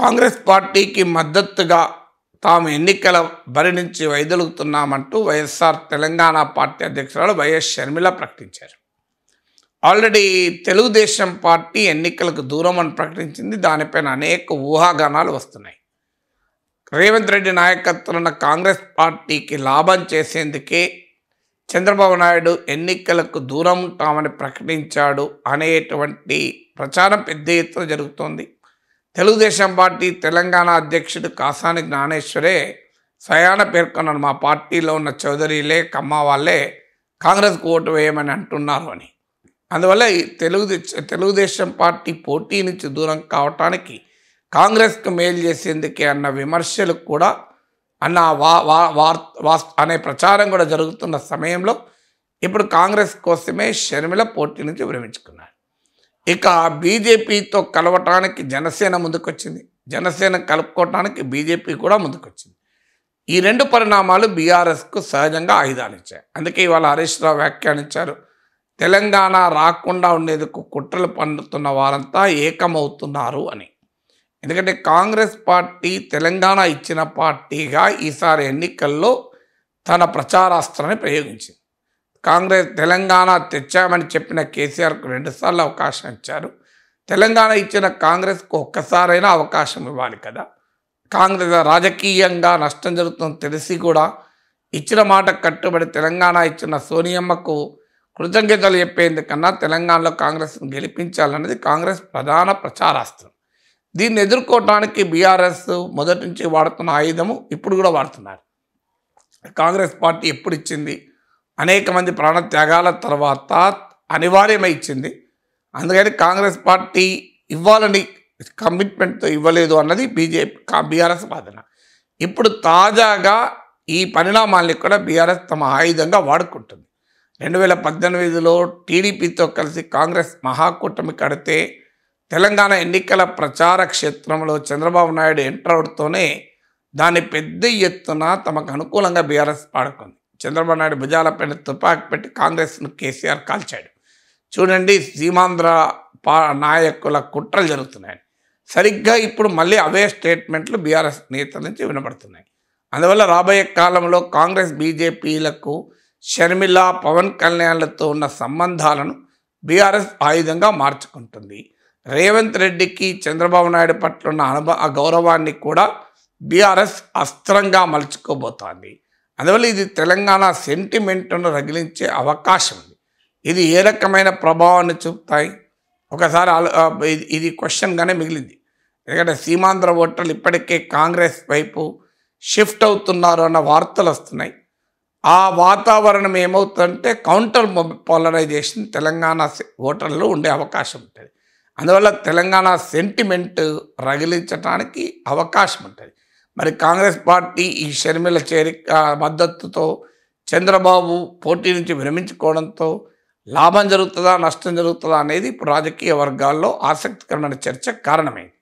కాంగ్రెస్ పార్టీకి మద్దతుగా తాము ఎన్నికల బరి నుంచి వైదొలుగుతున్నామంటూ వైఎస్ఆర్ తెలంగాణ పార్టీ అధ్యక్షురాలు వైఎస్ షర్మిల ప్రకటించారు. ఆల్రెడీ తెలుగుదేశం పార్టీ ఎన్నికలకు దూరం అని ప్రకటించింది. దానిపైన అనేక ఊహాగానాలు వస్తున్నాయి. రేవంత్ రెడ్డి నాయకత్వంలో కాంగ్రెస్ పార్టీకి లాభం చేసేందుకే చంద్రబాబు నాయుడు ఎన్నికలకు దూరం తామని ప్రకటించాడు అనేటువంటి ప్రచారం పెద్ద ఎత్తున జరుగుతోంది. తెలుగుదేశం పార్టీ తెలంగాణ అధ్యక్షుడు కాసాని జ్ఞానేశ్వరే స్వయాన పేర్కొన్నారు, మా పార్టీలో ఉన్న చౌదరిలే కమ్మ వాళ్ళే కాంగ్రెస్కు ఓటు వేయమని అంటున్నారు అని. అందువల్ల తెలుగుదేశం పార్టీ పోటీ నుంచి దూరం కావటానికి కాంగ్రెస్కు మేలు చేసేందుకే అన్న విమర్శలు కూడా అన్న అనే ప్రచారం కూడా జరుగుతున్న సమయంలో ఇప్పుడు కాంగ్రెస్ కోసమే షర్మిల పోటీ నుంచి విరమించుకున్నారు. ఇక బీజేపీతో కలవటానికి జనసేన ముందుకొచ్చింది, జనసేన కలుపుకోవటానికి బీజేపీ కూడా ముందుకొచ్చింది. ఈ రెండు పరిణామాలు బీఆర్ఎస్కు సహజంగా ఆయుధాలు ఇచ్చాయి. అందుకే ఇవాళ హరీష్ రావు వ్యాఖ్యానించారు, తెలంగాణ రాకుండా ఉండేందుకు కుట్రలు పన్నుతున్న వారంతా ఏకమవుతున్నారు అని. ఎందుకంటే కాంగ్రెస్ పార్టీ తెలంగాణ ఇచ్చిన పార్టీగా ఈసారి ఎన్నికల్లో తన ప్రచారాస్త్రాన్ని ప్రయోగించింది. కాంగ్రెస్ తెలంగాణ తెచ్చామని చెప్పిన కేసీఆర్కు 2 సార్లు అవకాశం ఇచ్చారు. తెలంగాణ ఇచ్చిన కాంగ్రెస్కు ఒక్కసారైనా అవకాశం ఇవ్వాలి కదా. కాంగ్రెస్ రాజకీయంగా నష్టం జరుగుతుందని తెలిసి కూడా ఇచ్చిన మాట కట్టుబడి తెలంగాణ ఇచ్చిన సోనియమ్మకు కృతజ్ఞతలు చెప్పేందుకన్నా తెలంగాణలో కాంగ్రెస్ను గెలిపించాలన్నది కాంగ్రెస్ ప్రధాన ప్రచారాస్త్రం. దీన్ని ఎదుర్కోవటానికి బీఆర్ఎస్ మొదటి నుంచి వాడుతున్న ఆయుధము ఇప్పుడు కూడా వాడుతున్నారు. కాంగ్రెస్ పార్టీ ఎప్పుడు ఇచ్చింది, అనేక మంది ప్రాణత్యాగాల తర్వాత అనివార్యమై ఇచ్చింది. అందుకని కాంగ్రెస్ పార్టీ ఇవ్వాలని కమిట్మెంట్తో ఇవ్వలేదు అన్నది బీఆర్ఎస్ వాదన. ఇప్పుడు తాజాగా ఈ పరిణామాల్ని కూడా బీఆర్ఎస్ తమ ఆయుధంగా వాడుకుంటుంది. 2018లో టీడీపీతో కలిసి కాంగ్రెస్ మహాకూటమి కడితే తెలంగాణ ఎన్నికల ప్రచార క్షేత్రంలో చంద్రబాబు నాయుడు ఎంటర్ అవుతూనే దాన్ని పెద్ద ఎత్తున తమకు అనుకూలంగా బీఆర్ఎస్ వాడుకుంది. చంద్రబాబు నాయుడు భుజాలపైన తుపాకి పెట్టి కాంగ్రెస్ను కేసీఆర్ కాల్చాడు. చూడండి, సీమాంధ్ర నాయకుల కుట్రలు జరుగుతున్నాయి. సరిగ్గా ఇప్పుడు మళ్ళీ అవే స్టేట్మెంట్లు బీఆర్ఎస్ నేతల నుంచి వినబడుతున్నాయి. అందువల్ల రాబోయే కాలంలో కాంగ్రెస్ బీజేపీలకు షర్మిల పవన్ కళ్యాణ్లతో ఉన్న సంబంధాలను బీఆర్ఎస్ ఆయుధంగా మార్చుకుంటుంది. రేవంత్ రెడ్డికి చంద్రబాబు నాయుడు పట్ల ఉన్న అగౌరవాన్ని కూడా బీఆర్ఎస్ అస్త్రంగా మలుచుకోబోతోంది. అందువల్ల ఇది తెలంగాణ సెంటిమెంట్ను రగిలించే అవకాశం ఉంది. ఇది ఏ రకమైన ప్రభావాన్ని చూపుతాయి ఒకసారి ఇది క్వశ్చన్గానే మిగిలింది. ఎందుకంటే సీమాంధ్ర ఓటర్లు ఇప్పటికే కాంగ్రెస్ వైపు షిఫ్ట్ అవుతున్నారు అన్న వార్తలు వస్తున్నాయి. ఆ వాతావరణం ఏమవుతుందంటే కౌంటర్ పోలరైజేషన్ తెలంగాణ ఓటర్లు ఉండే అవకాశం ఉంటుంది. అందువల్ల తెలంగాణ సెంటిమెంట్ రగిలించడానికి అవకాశం ఉంటుంది. మరి కాంగ్రెస్ పార్టీ ఈ షర్మిల మద్దతుతో చంద్రబాబు పోటీ నుంచి విరమించుకోవడంతో లాభం జరుగుతుందా నష్టం జరుగుతుందా అనేది ఇప్పుడు రాజకీయ వర్గాల్లో ఆసక్తికరమైన చర్చ కారణమైంది.